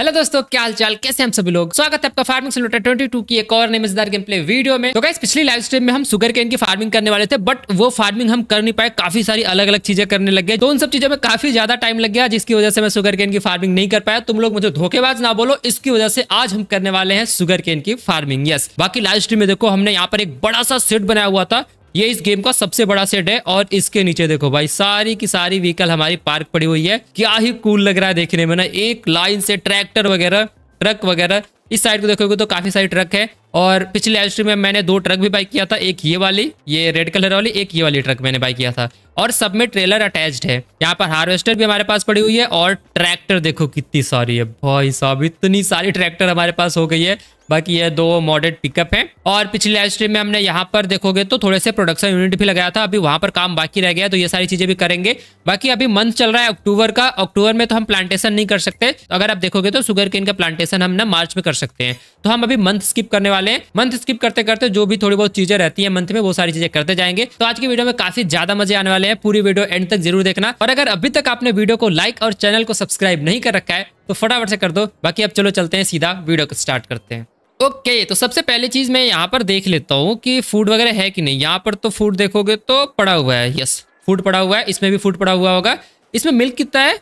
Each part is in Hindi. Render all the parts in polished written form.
हेलो दोस्तों, क्या हाल चाल, कैसे हम सभी लोग। स्वागत है आपका फार्मिंग सिमुलेटर 22 की एक और नई मजेदार गेम प्ले वीडियो में। तो गाइस, पिछली लाइव स्ट्रीम में हम सुगरकेन की फार्मिंग करने वाले थे, बट वो फार्मिंग हम कर नहीं पाए। काफी सारी अलग अलग चीजें करने लग गए, तो उन सब चीजों में काफी ज्यादा टाइम लग गया, जिसकी वजह से मैं सुगरकेन की फार्मिंग नहीं कर पाया। तुम लोग मुझे धोखेबाज ना बोलो, इसकी वजह से आज हम करने वाले हैं सुगरकेन की फार्मिंग। यस, बाकी लाइव स्ट्रीम में देखो हमने यहाँ पर एक बड़ा सा सेट बनाया हुआ था, ये इस गेम का सबसे बड़ा सेट है। और इसके नीचे देखो भाई, सारी की सारी व्हीकल हमारी पार्क पड़ी हुई है। क्या ही कूल लग रहा है देखने में ना, एक लाइन से ट्रैक्टर वगैरह, ट्रक वगैरह। इस साइड को देखोगे तो काफी सारी ट्रक है। और पिछले लाइव स्ट्रीम में मैंने दो ट्रक भी बाय किया था, एक ये वाली, ये रेड कलर वाली, एक ये वाली ट्रक मैंने बाय किया था। और सब में ट्रेलर अटैच्ड है। यहाँ पर हार्वेस्टर भी हमारे पास पड़ी हुई है, और ट्रैक्टर देखो कितनी सारी है भाई साहब, इतनी सारी ट्रैक्टर हमारे पास हो गई है। बाकी ये दो मॉडेड पिकअप है। और पिछले लाइव स्ट्रीम में हमने यहाँ पर देखोगे तो थोड़े से प्रोडक्शन यूनिट भी लगाया था, अभी वहाँ पर काम बाकी रह गया, तो ये सारी चीजें भी करेंगे। बाकी अभी मंथ चल रहा है अक्टूबर का, अक्टूबर में तो हम प्लांटेशन नहीं कर सकते। अगर आप देखोगे तो सुगरकेन का प्लांटेशन हम ना मार्च में कर सकते हैं, तो हम अभी मंथ स्किप करने वाले हैं। मंथ स्किप करते करते जो भी थोड़ी बहुत चीजें रहती है मंथ में, वो सारी चीजें करते जाएंगे। तो आज की वीडियो में काफी ज्यादा मजे आने वाले हैं, पूरी वीडियो एंड तक जरूर देखना। और अगर अभी तक आपने वीडियो को लाइक और चैनल को सब्सक्राइब नहीं कर रखा है तो फटाफट से कर दो। बाकी अब चलो चलते हैं, सीधा वीडियो को स्टार्ट करते हैं। ओके तो सबसे पहली चीज मैं यहाँ पर देख लेता हूँ कि फूड वगैरह है कि नहीं। यहाँ पर तो फूड देखोगे तो पड़ा हुआ है, यस फूड पड़ा हुआ है, इसमें भी फूड पड़ा हुआ होगा। इसमें मिल्क कितना है,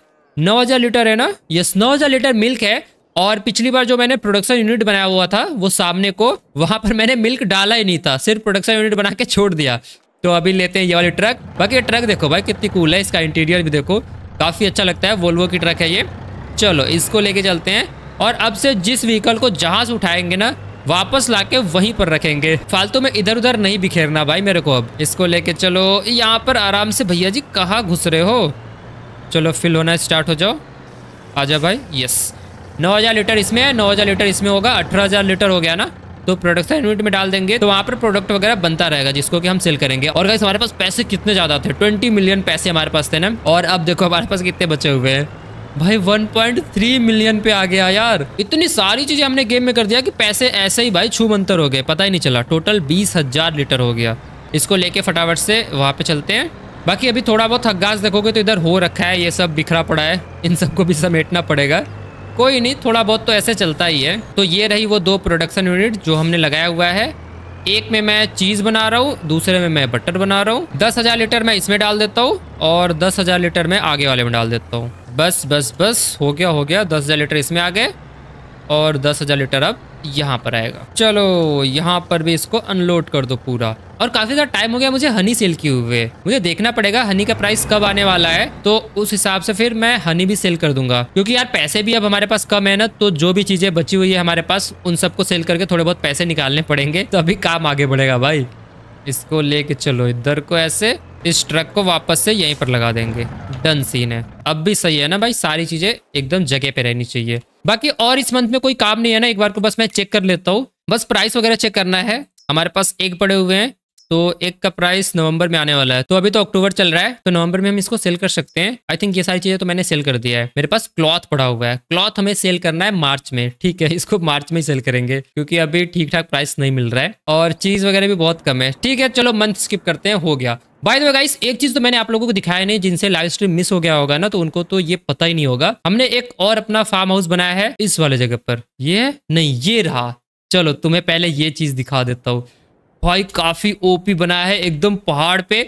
9000 लीटर है ना, यस 9000 लीटर मिल्क है। और पिछली बार जो मैंने प्रोडक्शन यूनिट बनाया हुआ था वो सामने को, वहां पर मैंने मिल्क डाला ही नहीं था, सिर्फ प्रोडक्शन यूनिट बना के छोड़ दिया। तो अभी लेते हैं ये वाली ट्रक। बाकी ये ट्रक देखो भाई कितनी कूल है, इसका इंटीरियर भी देखो काफी अच्छा लगता है, वोल्वो की ट्रक है ये। चलो इसको लेके चलते हैं, और अब से जिस व्हीकल को जहां से उठाएंगे ना वापस लाके वहीं पर रखेंगे, फालतू में इधर उधर नहीं बिखेरना भाई मेरे को। अब इसको लेके चलो यहाँ पर आराम से। भैया जी कहाँ घुस रहे हो, चलो फिल होना स्टार्ट हो जाओ, आ जाओ भाई। यस 9000 लीटर इसमें है, 9000 लीटर इसमें होगा, 18000 लीटर हो गया ना। तो प्रोडक्शन यूनिट में डाल देंगे, तो वहाँ पर प्रोडक्ट वगैरह बनता रहेगा जिसको कि हम सेल करेंगे। और गाइस हमारे पास पैसे कितने ज़्यादा थे, 20 मिलियन पैसे हमारे पास थे ना। और अब देखो हमारे पास कितने बचे हुए हैं भाई, 1.3 मिलियन पे आ गया यार। इतनी सारी चीज़ें हमने गेम में कर दिया कि पैसे ऐसे ही भाई छू मंतर हो गए, पता ही नहीं चला। टोटल 20000 लीटर हो गया। इसको लेके फटाफट से वहाँ पे चलते हैं। बाकी अभी थोड़ा बहुत हग्गास देखोगे तो इधर हो रखा है, ये सब बिखरा पड़ा है, इन सबको भी समेटना पड़ेगा। कोई नहीं, थोड़ा बहुत तो ऐसे चलता ही है। तो ये रही वो दो प्रोडक्शन यूनिट जो हमने लगाया हुआ है। एक में मैं चीज़ बना रहा हूँ, दूसरे में मैं बटर बना रहा हूँ। 10000 लीटर मैं इसमें डाल देता हूँ, और 10000 लीटर मैं आगे वाले में डाल देता हूँ। बस बस बस, हो गया हो गया। 10000 लीटर इसमें आ गए, और 10000 लीटर अब यहाँ पर आएगा। चलो यहाँ पर भी इसको अनलोड कर दो पूरा। और काफी ज़्यादा टाइम हो गया मुझे हनी सेल किए हुए, मुझे देखना पड़ेगा हनी का प्राइस कब आने वाला है, तो उस हिसाब से फिर मैं हनी भी सेल कर दूंगा। क्योंकि यार पैसे भी अब हमारे पास कम है ना, तो जो भी चीजें बची हुई है हमारे पास उन सबको सेल करके थोड़े बहुत पैसे निकालने पड़ेंगे, तो अभी काम आगे बढ़ेगा भाई। इसको लेके चलो इधर को, ऐसे इस ट्रक को वापस से यहीं पर लगा देंगे। डन सीन है, अब भी सही है ना भाई, सारी चीजें एकदम जगह पे रहनी चाहिए। बाकी और इस मंथ में कोई काम नहीं है ना, एक बार को बस मैं चेक कर लेता हूँ, बस प्राइस वगैरह चेक करना है। हमारे पास एक पड़े हुए हैं, तो एक का प्राइस नवंबर में आने वाला है, तो अभी तो अक्टूबर चल रहा है, तो नवंबर में हम इसको सेल कर सकते हैं। आई थिंक ये सारी चीजें तो मैंने सेल कर दिया है। मेरे पास क्लॉथ पड़ा हुआ है, क्लॉथ हमें सेल करना है मार्च में, ठीक है, इसको मार्च में ही सेल करेंगे क्योंकि अभी ठीक ठाक प्राइस नहीं मिल रहा है। और चीज वगैरह भी बहुत कम है, ठीक है चलो मंथ स्किप करते हैं, हो गया। बाय द वे गाइस, एक चीज तो मैंने आप लोगों को दिखाया नहीं, जिनसे लाइव स्ट्रीम मिस हो गया होगा ना, तो उनको तो ये पता ही नहीं होगा। हमने एक और अपना फार्म हाउस बनाया है इस वाले जगह पर, ये नहीं ये रहा। चलो तुम्हें पहले ये चीज दिखा देता हूँ भाई, काफी ओपी बनाया है, एकदम पहाड़ पे,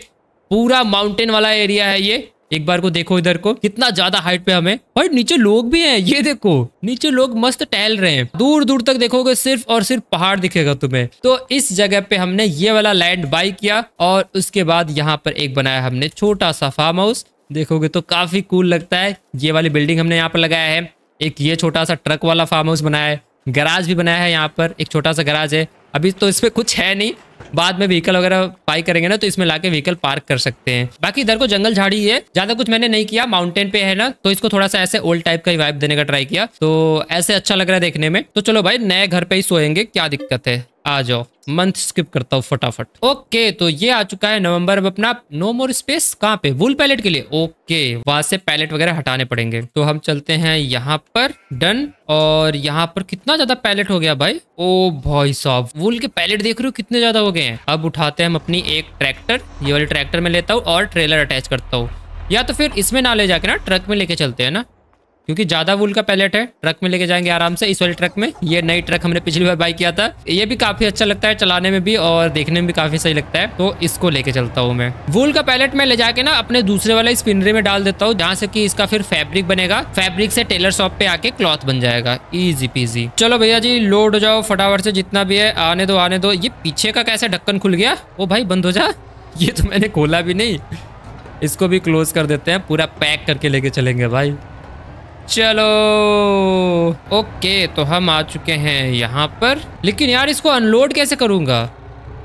पूरा माउंटेन वाला एरिया है ये। एक बार को देखो इधर को, कितना ज्यादा हाइट पे हमें भाई, नीचे लोग भी हैं, ये देखो नीचे लोग मस्त टहल रहे हैं। दूर दूर तक देखोगे सिर्फ और सिर्फ पहाड़ दिखेगा तुम्हें। तो इस जगह पे हमने ये वाला लैंड बाय किया, और उसके बाद यहाँ पर एक बनाया हमने छोटा सा फार्म हाउस, देखोगे तो काफी कूल लगता है। ये वाली बिल्डिंग हमने यहाँ पर लगाया है, एक ये छोटा सा ट्रक वाला फार्म हाउस बनाया है, गराज भी बनाया है यहाँ पर, एक छोटा सा गराज है। अभी तो इसमें कुछ है नहीं, बाद में व्हीकल वगैरह पाई करेंगे ना तो इसमें लाके व्हीकल पार्क कर सकते हैं। बाकी इधर को जंगल झाड़ी है, ज्यादा कुछ मैंने नहीं किया, माउंटेन पे है ना, तो इसको थोड़ा सा ऐसे ओल्ड टाइप का ही वाइब देने का ट्राई किया, तो ऐसे अच्छा लग रहा है देखने में। तो चलो भाई नए घर पे ही सोएंगे, क्या दिक्कत है, आ जाओ। मंथ स्किप करता हूँ फटाफट। ओके तो ये आ चुका है नवंबर में अपना। नो मोर स्पेस कहाँ पे, वूल पैलेट के लिए, ओके वहां से पैलेट वगैरह हटाने पड़ेंगे, तो हम चलते हैं यहाँ पर। डन। और यहाँ पर कितना ज्यादा पैलेट हो गया भाई, ओ भाई साहब वूल के पैलेट देख रहे हो कितने ज्यादा हो गए हैं। अब उठाते हैं हम अपनी एक ट्रैक्टर, ये वाली ट्रैक्टर में लेता हूँ और ट्रेलर अटैच करता हूँ, या तो फिर इसमें ना ले जाके ना ट्रक में लेके चलते हैं ना, क्योंकि ज्यादा वूल का पैलेट है, ट्रक में लेके जाएंगे आराम से इस वाले ट्रक में। ये नई ट्रक हमने पिछली बार बाई किया था, ये भी काफी अच्छा लगता है चलाने में भी और देखने में भी काफी सही लगता है, तो इसको लेके चलता हूँ मैं। वूल का पैलेट मैं ले जाके ना अपने दूसरे वाले स्पिनरी में डाल देता हूँ, जहाँ से कि इसका फिर फैब्रिक बनेगा, फैब्रिक से टेलर शॉप पे आके क्लॉथ बन जाएगा, इजी पीजी। चलो भैया जी लोड हो जाओ फटाफट से, जितना भी है आने दो आने दो। ये पीछे का कैसे ढक्कन खुल गया? ओ भाई बंद हो जा, ये तो मैंने खोला भी नहीं। इसको भी क्लोज कर देते हैं, पूरा पैक करके लेके चलेंगे भाई। चलो ओके, तो हम आ चुके हैं यहाँ पर। लेकिन यार इसको अनलोड कैसे करूँगा,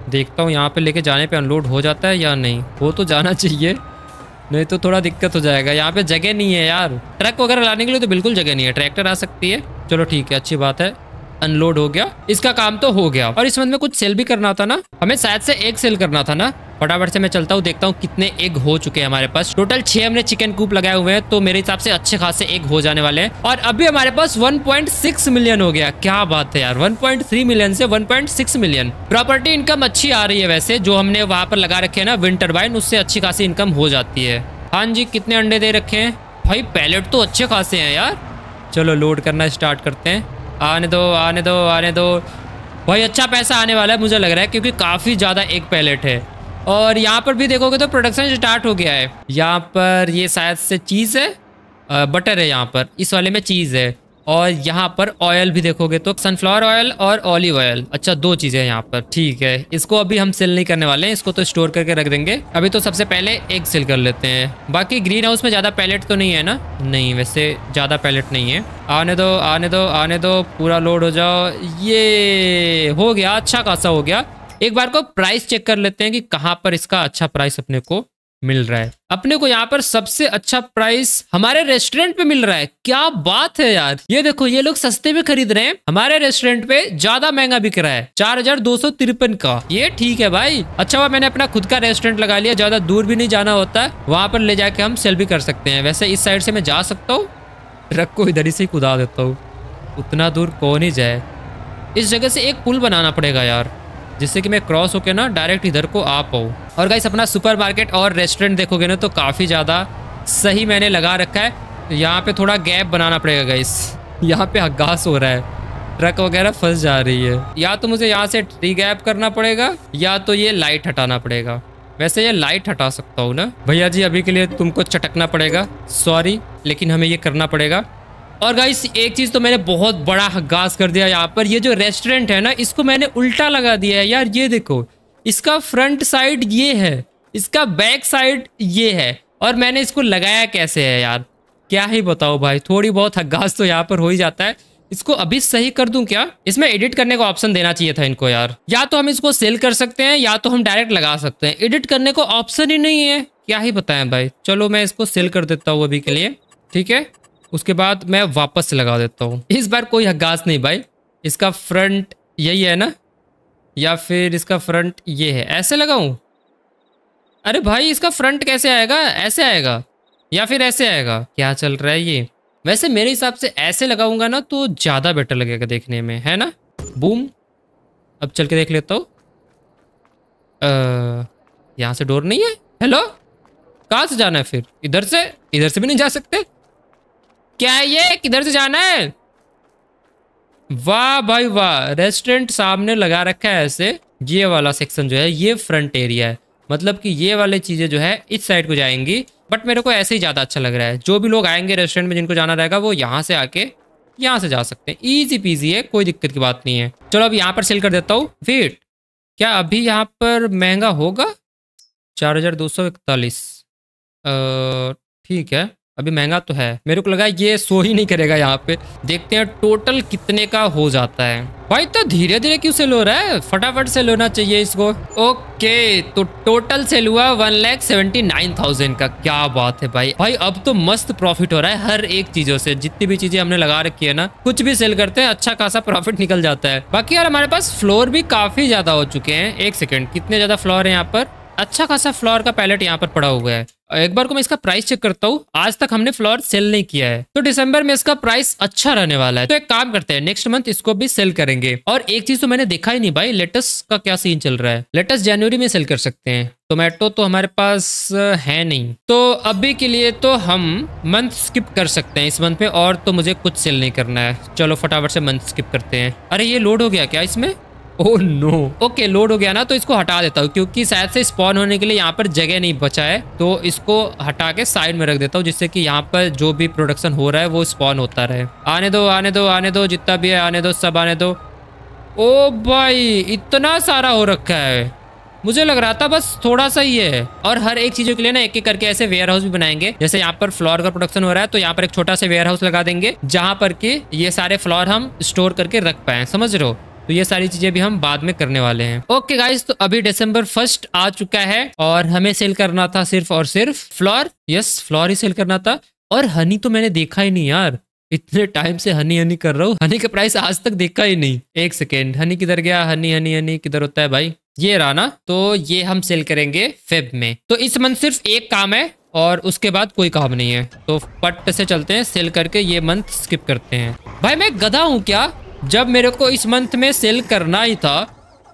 देखता हूँ यहाँ पे लेके जाने पे अनलोड हो जाता है या नहीं। हो तो जाना चाहिए, नहीं तो थोड़ा दिक्कत हो जाएगा। यहाँ पे जगह नहीं है यार, ट्रक वगैरह लाने के लिए तो बिल्कुल जगह नहीं है, ट्रैक्टर आ सकती है। चलो ठीक है, अच्छी बात है, अनलोड हो गया, इसका काम तो हो गया। और इस मंथ में कुछ सेल भी करना था ना हमें, शायद से एग सेल करना था ना। फटाफट से मैं चलता हूँ, देखता हूँ कितने एग हो चुके हैं हमारे पास। टोटल 6 हमने चिकन कूप लगाए हुए हैं, तो मेरे हिसाब से अच्छे खासे एग हो जाने वाले हैं। और अभी हमारे पास 1.6 मिलियन हो गया, क्या बात है यार, 1.3 मिलियन से 1.6 मिलियन। प्रॉपर्टी इनकम अच्छी आ रही है वैसे, जो हमने वहाँ पर लगा रखे है ना विंड टर्बाइन, उससे अच्छी खासी इनकम हो जाती है। हाँ जी, कितने अंडे दे रखे हैं भाई, पैलेट तो अच्छे खासे हैं यार। चलो लोड करना स्टार्ट करते हैं, आने दो आने दो आने दो भाई। अच्छा पैसा आने वाला है मुझे लग रहा है, क्योंकि काफ़ी ज़्यादा एक पैलेट है। और यहाँ पर भी देखोगे तो प्रोडक्शन स्टार्ट हो गया है। यहाँ पर ये शायद से चीज़ है, बटर है यहाँ पर, इस वाले में चीज़ है। और यहाँ पर ऑयल भी देखोगे तो सनफ्लावर ऑयल और ऑलिव ऑयल, अच्छा दो चीज़ें हैं यहाँ पर। ठीक है, इसको अभी हम सेल नहीं करने वाले हैं, इसको तो स्टोर करके रख देंगे। अभी तो सबसे पहले एग सेल कर लेते हैं। बाकी ग्रीन हाउस में ज़्यादा पैलेट तो नहीं है ना? नहीं, वैसे ज़्यादा पैलेट नहीं है। आने दो आने दो आने दो, पूरा लोड हो जाओ। ये हो गया, अच्छा खासा हो गया। एक बार को प्राइस चेक कर लेते हैं कि कहाँ पर इसका अच्छा प्राइस अपने को मिल रहा है। अपने को यहाँ पर सबसे अच्छा प्राइस हमारे रेस्टोरेंट पे मिल रहा है, क्या बात है यार। ये देखो, ये लोग सस्ते में खरीद रहे हैं, हमारे रेस्टोरेंट पे ज्यादा महंगा बिक रहा है, 4253 का। ये ठीक है भाई, अच्छा हुआ मैंने अपना खुद का रेस्टोरेंट लगा लिया, ज्यादा दूर भी नहीं जाना होता, वहाँ पर ले जाके हम सेल भी कर सकते हैं। वैसे इस साइड से मैं जा सकता हूँ, ट्रक को इधर ही से कुदा देता हूँ, उतना दूर कौन ही जाए। इस जगह से एक पुल बनाना पड़ेगा यार, जिससे कि मैं क्रॉस होके ना डायरेक्ट इधर को आ पाऊँ। और गाइस अपना सुपरमार्केट और रेस्टोरेंट देखोगे ना तो काफ़ी ज़्यादा सही मैंने लगा रखा है। यहाँ पे थोड़ा गैप बनाना पड़ेगा गाइस, यहाँ पे हगास हो रहा है, ट्रक वगैरह फंस जा रही है। या तो मुझे यहाँ से ट्री गैप करना पड़ेगा, या तो ये लाइट हटाना पड़ेगा। वैसे ये लाइट हटा सकता हूँ ना भैया जी, अभी के लिए तुमको चटकना पड़ेगा, सॉरी, लेकिन हमें ये करना पड़ेगा। और गाइस एक चीज़ तो मैंने बहुत बड़ा हगास कर दिया यहाँ पर, ये जो रेस्टोरेंट है ना इसको मैंने उल्टा लगा दिया है यार। ये देखो, इसका फ्रंट साइड ये है, इसका बैक साइड ये है, और मैंने इसको लगाया कैसे है यार, क्या ही बताओ भाई। थोड़ी बहुत हगास तो यहाँ पर हो ही जाता है। इसको अभी सही कर दूं क्या? इसमें एडिट करने का ऑप्शन देना चाहिए था इनको यार। या तो हम इसको सेल कर सकते हैं, या तो हम डायरेक्ट लगा सकते हैं, एडिट करने को ऑप्शन ही नहीं है, क्या ही बताएं भाई। चलो मैं इसको सेल कर देता हूँ अभी के लिए, ठीक है, उसके बाद मैं वापस से लगा देता हूँ। इस बार कोई हगास नहीं भाई। इसका फ्रंट यही है ना, या फिर इसका फ्रंट ये है, ऐसे लगाऊं? अरे भाई इसका फ्रंट कैसे आएगा, ऐसे आएगा या फिर ऐसे आएगा, क्या चल रहा है ये। वैसे मेरे हिसाब से ऐसे लगाऊंगा ना तो ज़्यादा बेटर लगेगा देखने में, है ना। बूम, अब चल के देख लेता हूँ। यहाँ से डोर नहीं है, हेलो, कहाँ से जाना है फिर? इधर से? इधर से भी नहीं जा सकते क्या? ये किधर से जाना है? वाह भाई वाह, रेस्टोरेंट सामने लगा रखा है ऐसे। ये वाला सेक्शन जो है ये फ्रंट एरिया है, मतलब कि ये वाले चीज़ें जो है इस साइड को जाएंगी। बट मेरे को ऐसे ही ज़्यादा अच्छा लग रहा है, जो भी लोग आएंगे रेस्टोरेंट में जिनको जाना रहेगा वो यहाँ से आके यहाँ से जा सकते हैं, ईजी पीजी है, कोई दिक्कत की बात नहीं है। चलो अब यहाँ पर सेल कर देता हूँ। वेट, क्या अभी यहाँ पर महंगा होगा? 4241, ठीक है, अभी महंगा तो है। मेरे को लगा ये शो ही नहीं करेगा यहाँ पे। देखते हैं टोटल कितने का हो जाता है। भाई तो धीरे धीरे क्यों सेल हो रहा है, फटाफट सेल होना चाहिए इसको। ओके, तो टोटल सेल हुआ 1,79,000 का, क्या बात है भाई। भाई अब तो मस्त प्रॉफिट हो रहा है हर एक चीजों से, जितनी भी चीजें हमने लगा रखी है ना कुछ भी सेल करते हैं अच्छा खासा प्रॉफिट निकल जाता है। बाकी यार हमारे पास फ्लोर भी काफी ज्यादा हो चुके हैं। एक सेकेंड, कितने ज्यादा फ्लोर है यहाँ पर? अच्छा खासा फ्लोर का पैलेट यहाँ पर पड़ा हुआ है। एक बार को मैं इसका प्राइस चेक करता हूँ, आज तक हमने फ्लोर सेल नहीं किया है, तो दिसंबर में इसका प्राइस अच्छा रहने वाला है। तो एक काम करते हैं, नेक्स्ट मंथ इसको भी सेल करेंगे। और एक चीज तो मैंने देखा ही नहीं भाई, लेटस का क्या सीन चल रहा है, लेटस जनवरी में सेल कर सकते हैं। टोमेटो तो हमारे पास है नहीं, तो अभी के लिए तो हम मंथ स्किप कर सकते हैं इस मंथ में, और तो मुझे कुछ सेल नहीं करना है। चलो फटाफट से मंथ स्किप करते हैं। अरे ये लोड हो गया क्या इसमें? ओह नो, ओके लोड हो गया ना, तो इसको हटा देता हूँ क्योंकि शायद से स्पॉन होने के लिए यहाँ पर जगह नहीं बचा है। तो इसको हटा के साइड में रख देता हूँ, जिससे कि यहाँ पर जो भी प्रोडक्शन हो रहा है वो स्पॉन होता रहे। आने दो आने दो आने दो, जितना भी है आने दो, सब आने दो। ओ भाई इतना सारा हो रखा है, मुझे लग रहा था बस थोड़ा सा ही है। और हर एक चीजों के लिए ना एक एक करके ऐसे वेयर हाउस भी बनाएंगे। जैसे यहाँ पर फ्लोर का प्रोडक्शन हो रहा है, तो यहाँ पर एक छोटा सा वेयर हाउस लगा देंगे, जहाँ पर कि ये सारे फ्लोर हम स्टोर करके रख पाए, समझ रहे हो। तो ये सारी चीजें भी हम बाद में करने वाले हैं। ओके गाइस, तो अभी दिसंबर 1 आ चुका है और हमें सेल करना था सिर्फ और सिर्फ फ्लोर। यस, फ्लोर ही सेल करना था। और हनी तो मैंने देखा ही नहीं यार, इतने टाइम से हनी हनी कर रहा हूँ, हनी का प्राइस आज तक देखा ही नहीं। एक सेकेंड, हनी किधर गया? हनी हनी हनी किधर होता है भाई? ये रहा ना, तो ये हम सेल करेंगे फेब में। तो इस मंथ सिर्फ एक काम है और उसके बाद कोई काम नहीं है, तो पट से चलते हैं सेल करके, ये मंथ स्किप करते हैं। भाई मैं गधा हूँ क्या? जब मेरे को इस मंथ में सेल करना ही था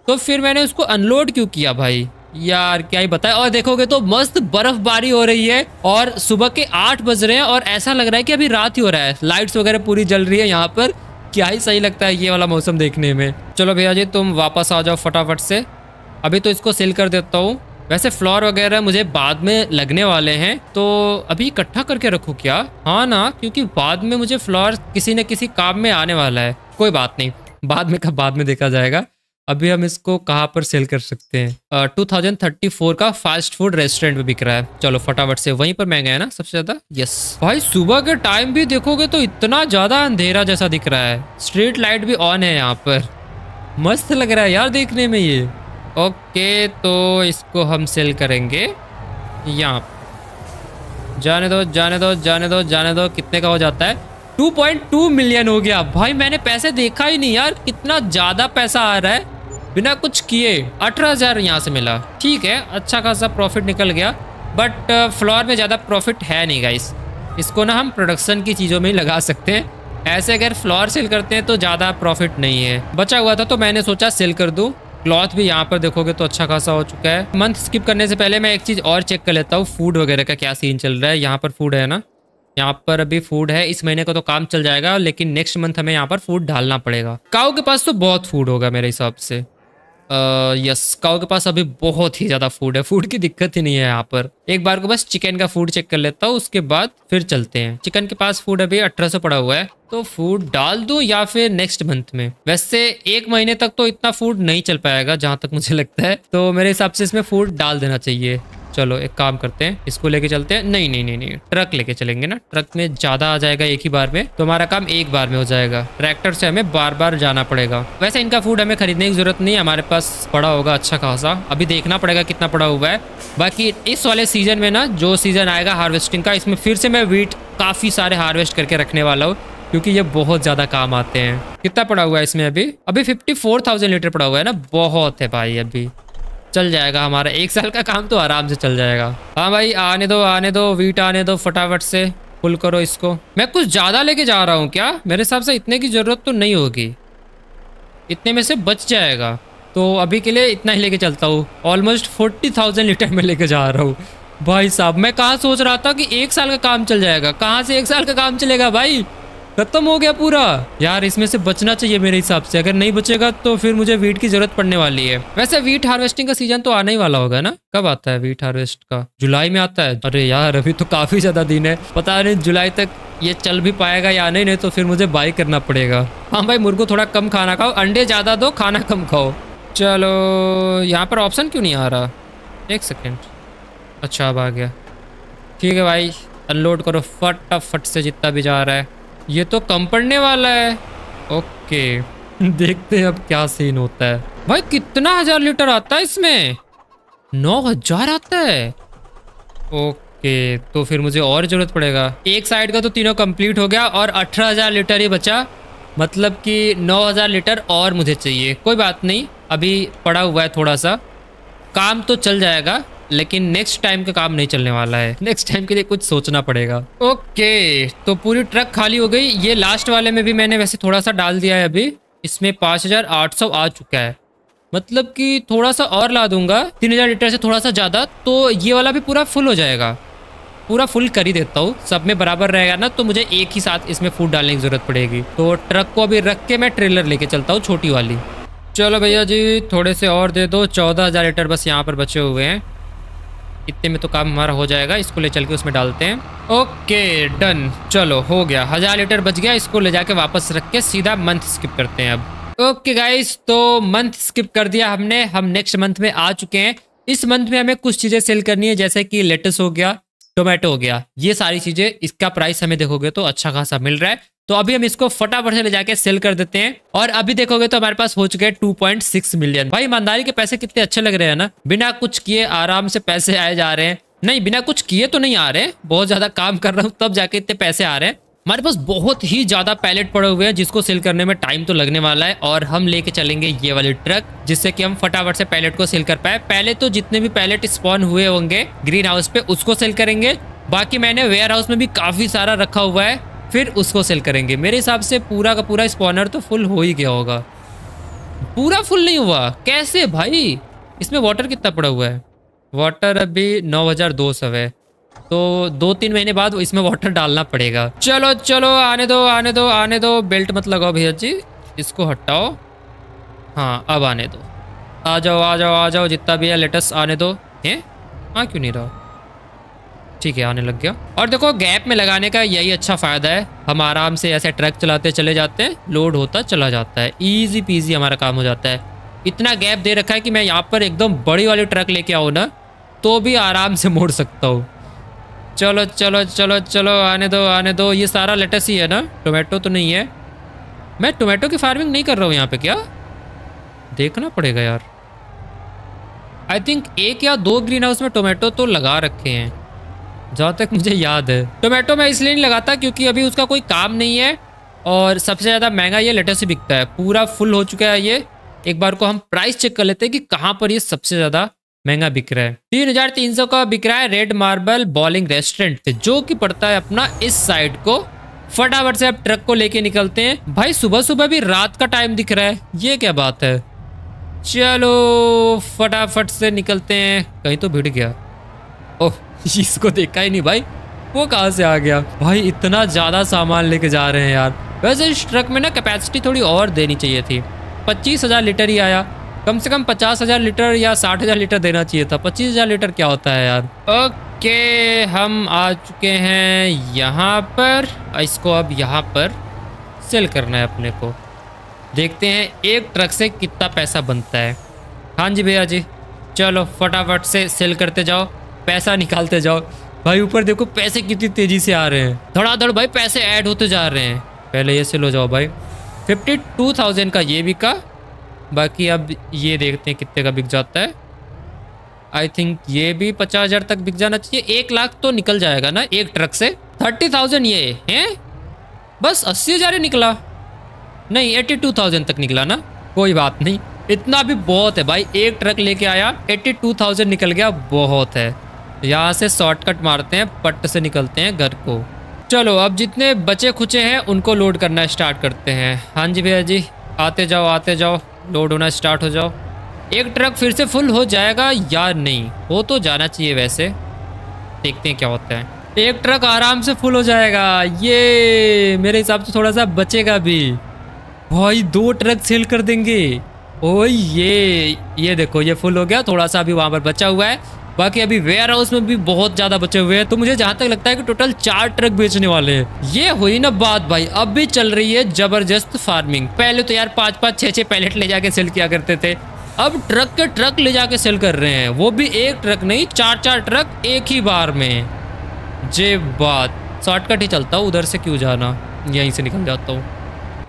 तो फिर मैंने उसको अनलोड क्यों किया भाई? यार क्या ही बताए। और देखोगे तो मस्त बर्फबारी हो रही है और सुबह के 8 बज रहे हैं और ऐसा लग रहा है कि अभी रात ही हो रहा है। लाइट्स वगैरह पूरी जल रही है यहाँ पर, क्या ही सही लगता है ये वाला मौसम देखने में। चलो भैया जी तुम वापस आ जाओ फटाफट से, अभी तो इसको सेल कर देता हूँ। वैसे फ्लोर वगैरह मुझे बाद में लगने वाले हैं, तो अभी इकट्ठा करके रखूँ क्या? हाँ ना, क्योंकि बाद में मुझे फ्लोर किसी न किसी काम में आने वाला है। कोई बात नहीं, बाद में का बाद में देखा जाएगा। अभी हम इसको कहाँ पर सेल कर सकते हैं? 2034 का फास्ट फूड रेस्टोरेंट में बिक रहा है, चलो फटाफट से, वहीं पर महंगा है ना सबसे ज्यादा। यस भाई, सुबह के टाइम भी देखोगे तो इतना ज्यादा अंधेरा जैसा दिख रहा है, स्ट्रीट लाइट भी ऑन है यहाँ पर, मस्त लग रहा है यार देखने में ये। ओके तो इसको हम सेल करेंगे यहाँ। जाने दो जाने दो जाने दो जाने दो, कितने का हो जाता है? 2.2 मिलियन हो गया भाई, मैंने पैसे देखा ही नहीं यार, कितना ज्यादा पैसा आ रहा है बिना कुछ किए। 18,000 यहाँ से मिला, ठीक है, अच्छा खासा प्रॉफिट निकल गया। बट फ्लोर में ज़्यादा प्रॉफिट है नहीं गाइस, इसको ना हम प्रोडक्शन की चीज़ों में ही लगा सकते हैं। ऐसे अगर फ्लोर सेल करते हैं तो ज़्यादा प्रॉफिट नहीं है, बचा हुआ था तो मैंने सोचा सेल कर दूँ। क्लॉथ भी यहाँ पर देखोगे तो अच्छा खासा हो चुका है। मंथ स्किप करने से पहले मैं एक चीज़ और चेक कर लेता हूँ, फूड वगैरह का क्या सीन चल रहा है। यहाँ पर फूड है ना, यहाँ पर अभी फूड है, इस महीने का तो काम चल जाएगा, लेकिन नेक्स्ट मंथ हमें यहाँ पर फूड डालना पड़ेगा। काऊ के पास तो बहुत फूड होगा मेरे हिसाब से। यस, काऊ के पास अभी बहुत ही ज़्यादा फूड है, फूड की दिक्कत ही नहीं है यहाँ पर। एक बार को बस चिकन का फूड चेक कर लेता हूँ, उसके बाद फिर चलते हैं। चिकन के पास फूड अभी 1800 पड़ा हुआ है, तो फूड डाल दूँ या फिर नेक्स्ट मंथ में। वैसे एक महीने तक तो इतना फूड नहीं चल पाएगा जहाँ तक मुझे लगता है, तो मेरे हिसाब से इसमें फूड डाल देना चाहिए। चलो एक काम करते हैं, इसको लेके चलते हैं। नहीं नहीं नहीं नहीं, ट्रक लेके चलेंगे ना, ट्रक में ज़्यादा आ जाएगा एक ही बार में, तो हमारा काम एक बार में हो जाएगा। ट्रैक्टर से हमें बार बार जाना पड़ेगा। वैसे इनका फूड हमें खरीदने की ज़रूरत नहीं है, हमारे पास पड़ा होगा अच्छा खासा। अभी देखना पड़ेगा कितना पड़ा हुआ है। बाकी इस वाले सीज़न में ना, जो सीज़न आएगा हार्वेस्टिंग का, इसमें फिर से मैं व्हीट काफ़ी सारे हार्वेस्ट करके रखने वाला हूँ, क्योंकि ये बहुत ज़्यादा काम आते हैं। कितना पड़ा हुआ है इसमें अभी? अभी 54,000 लीटर पड़ा हुआ है ना, बहुत है भाई, अभी चल जाएगा हमारा एक साल का काम, तो आराम से चल जाएगा। हाँ भाई आने दो आने दो, वीट आने दो, फटाफट से फुल करो इसको। मैं कुछ ज़्यादा लेके जा रहा हूँ क्या? मेरे हिसाब से इतने की ज़रूरत तो नहीं होगी, इतने में से बच जाएगा, तो अभी के लिए इतना ही लेके चलता हूँ। ऑलमोस्ट 40,000 लीटर में लेके जा रहा हूँ भाई साहब। मैं कहाँ सोच रहा था कि एक साल का काम चल जाएगा, कहाँ से एक साल का काम चलेगा भाई, खत्म हो गया पूरा यार। इसमें से बचना चाहिए मेरे हिसाब से, अगर नहीं बचेगा तो फिर मुझे वीट की जरूरत पड़ने वाली है। वैसे वीट हार्वेस्टिंग का सीजन तो आने ही वाला होगा ना, कब आता है वीट हार्वेस्ट का? जुलाई में आता है। अरे यार अभी तो काफी ज्यादा दिन है, पता नहीं जुलाई तक ये चल भी पाएगा या नहीं, नहीं तो फिर मुझे बाई करना पड़ेगा। हाँ भाई मुर्गो थोड़ा कम खाना खाओ, अंडे ज्यादा दो खाना कम खाओ। चलो यहाँ पर ऑप्शन क्यों नहीं आ रहा? एक सेकेंड, अच्छा अब आ गया। ठीक है भाई अनलोड करो फटाफट से जितना भी जा रहा है। ये तो कम पड़ने वाला है। ओके देखते हैं अब क्या सीन होता है। भाई कितना हजार लीटर आता है इसमें? 9,000 आता है। ओके तो फिर मुझे और ज़रूरत पड़ेगा। एक साइड का तो तीनों कंप्लीट हो गया और 18,000 लीटर ही बचा, मतलब कि 9,000 लीटर और मुझे चाहिए। कोई बात नहीं, अभी पड़ा हुआ है थोड़ा सा, काम तो चल जाएगा लेकिन नेक्स्ट टाइम का काम नहीं चलने वाला है। नेक्स्ट टाइम के लिए कुछ सोचना पड़ेगा। ओके तो पूरी ट्रक खाली हो गई। ये लास्ट वाले में भी मैंने वैसे थोड़ा सा डाल दिया है। अभी इसमें 5,800 आ चुका है, मतलब कि थोड़ा सा और ला दूंगा 3,000 लीटर से थोड़ा सा ज़्यादा, तो ये वाला भी पूरा फुल हो जाएगा। पूरा फुल कर ही देता हूँ, सब में बराबर रहेगा ना, तो मुझे एक ही साथ इसमें फूड डालने की ज़रूरत पड़ेगी। तो ट्रक को अभी रख के मैं ट्रेलर लेके चलता हूँ, छोटी वाली। चलो भैया जी थोड़े से और दे दो, 14,000 लीटर बस यहाँ पर बचे हुए हैं। इतने में तो काम हमारा हो जाएगा। इसको ले चल के उसमें डालते हैं। ओके डन, चलो हो गया, 1,000 लीटर बच गया। इसको ले जाके वापस रख के सीधा मंथ स्किप करते हैं अब। ओके गाइस, तो मंथ स्किप कर दिया हमने, हम नेक्स्ट मंथ में आ चुके हैं। इस मंथ में हमें कुछ चीज़ें सेल करनी है, जैसे कि लेटस हो गया, टोमेटो हो गया, ये सारी चीज़ें। इसका प्राइस हमें देखोगे तो अच्छा खासा मिल रहा है, तो अभी हम इसको फटाफट से ले जाके सेल कर देते हैं। और अभी देखोगे तो हमारे पास हो चुके हैं 2.6 मिलियन। भाई ईमानदारी के पैसे कितने अच्छे लग रहे हैं ना, बिना कुछ किए आराम से पैसे आए जा रहे हैं। नहीं, बिना कुछ किए तो नहीं आ रहे हैं, बहुत ज़्यादा काम कर रहा हूँ तब जाके इतने पैसे आ रहे हैं। हमारे पास बहुत ही ज़्यादा पैलेट पड़े हुए हैं जिसको सेल करने में टाइम तो लगने वाला है, और हम लेके चलेंगे ये वाली ट्रक जिससे कि हम फटाफट से पैलेट को सेल कर पाए। पहले तो जितने भी पैलेट स्पॉन हुए होंगे ग्रीन हाउस पे उसको सेल करेंगे, बाकी मैंने वेयर हाउस में भी काफ़ी सारा रखा हुआ है, फिर उसको सेल करेंगे। मेरे हिसाब से पूरा का पूरा स्पॉनर तो फुल हो ही गया होगा। पूरा फुल नहीं हुआ कैसे भाई? इसमें वाटर कितना पड़ा हुआ है? वाटर अभी 9,200 है, तो 2-3 महीने बाद इसमें वाटर डालना पड़ेगा। चलो चलो आने दो आने दो आने दो, बेल्ट मत लगाओ भैया जी, इसको हटाओ। हाँ अब आने दो, आ जाओ आ जाओ आ जाओ, जितना भी है लेटेस्ट आने दो। हैं हाँ क्यों नहीं रहा, ठीक है आने लग गया। और देखो गैप में लगाने का यही अच्छा फ़ायदा है, हम आराम से ऐसे ट्रक चलाते चले जाते हैं, लोड होता चला जाता है, ईजी पीजी हमारा काम हो जाता है। इतना गैप दे रखा है कि मैं यहाँ पर एकदम बड़ी वाली ट्रक लेके आऊँ ना तो भी आराम से मोड़ सकता हूँ। चलो चलो चलो चलो आने दो आने दो। ये सारा लेटस ही है ना, टोमेटो तो नहीं है। मैं टोमेटो की फार्मिंग नहीं कर रहा हूँ यहाँ पे, क्या देखना पड़ेगा यार। आई थिंक 1 या 2 ग्रीन हाउस में टोमेटो तो लगा रखे हैं जहाँ तक मुझे याद है। टोमेटो मैं इसलिए नहीं लगाता क्योंकि अभी उसका कोई काम नहीं है, और सबसे ज़्यादा महंगा ये लेटस ही बिकता है। पूरा फुल हो चुका है ये, एक बार को हम प्राइस चेक कर लेते हैं कि कहाँ पर ये सबसे ज़्यादा महंगा बिक रहा है। 3,300 का बिक रहा है रेड मार्बल बॉलिंग रेस्टोरेंट पे, जो कि पड़ता है अपना इस साइड को। फटाफट से अब ट्रक को लेके निकलते हैं। भाई सुबह सुबह भी रात का टाइम दिख रहा है, ये क्या बात है। चलो फटाफट से निकलते हैं। कहीं तो भिड़ गया, ओह इसको देखा ही नहीं भाई, वो कहाँ से आ गया। भाई इतना ज़्यादा सामान लेके जा रहे हैं यार। वैसे इस ट्रक में ना कैपेसिटी थोड़ी और देनी चाहिए थी, 25,000 लीटर ही आया, कम से कम 50,000 लीटर या 60,000 लीटर देना चाहिए था। 25,000 लीटर क्या होता है यार। ओके हम आ चुके हैं यहाँ पर, इसको अब यहाँ पर सेल करना है अपने को। देखते हैं एक ट्रक से कितना पैसा बनता है। हाँ जी भैया जी चलो फटाफट से सेल करते जाओ, पैसा निकालते जाओ। भाई ऊपर देखो पैसे कितनी तेज़ी से आ रहे हैं, धड़ाधड़ भाई पैसे ऐड होते जा रहे हैं। पहले ये सेल हो जाओ भाई। 52,000 का ये बिका, बाकी अब ये देखते हैं कितने का बिक जाता है। आई थिंक ये भी 50,000 तक बिक जाना चाहिए। 1 लाख तो निकल जाएगा ना एक ट्रक से। 30,000 ये हैं, बस 80,000 ही निकला, नहीं 82,000 तक निकला ना। कोई बात नहीं, इतना भी बहुत है भाई। एक ट्रक लेके आया, 82,000 निकल गया, बहुत है। यहाँ से शॉर्टकट मारते हैं, पट से निकलते हैं घर को। चलो अब जितने बचे खुचे हैं उनको लोड करना स्टार्ट करते हैं। हाँ जी भैया जी आते जाओ आते जाओ, लोड होना स्टार्ट हो जाओ। एक ट्रक फिर से फुल हो जाएगा यार, नहीं हो तो जाना चाहिए। वैसे देखते हैं क्या होता है। एक ट्रक आराम से फुल हो जाएगा, ये मेरे हिसाब से थोड़ा सा बचेगा भी। भाई 2 ट्रक सेल कर देंगे। ओ ये देखो ये फुल हो गया, थोड़ा सा अभी वहाँ पर बचा हुआ है, बाकी अभी वेयर हाउस में भी बहुत ज़्यादा बचे हुए हैं। तो मुझे जहाँ तक लगता है कि टोटल 4 ट्रक बेचने वाले हैं। ये हुई ना बात भाई, अब भी चल रही है जबरदस्त फार्मिंग। पहले तो यार 5-5, 6-6 पैलेट ले जाके सेल किया करते थे, अब ट्रक के ट्रक ले जाके सेल कर रहे हैं, वो भी 1 ट्रक नहीं 4-4 ट्रक एक ही बार में। जे बात, शॉर्टकट ही चलता हूँ, उधर से क्यों जाना, यहीं से निकल जाता हूँ।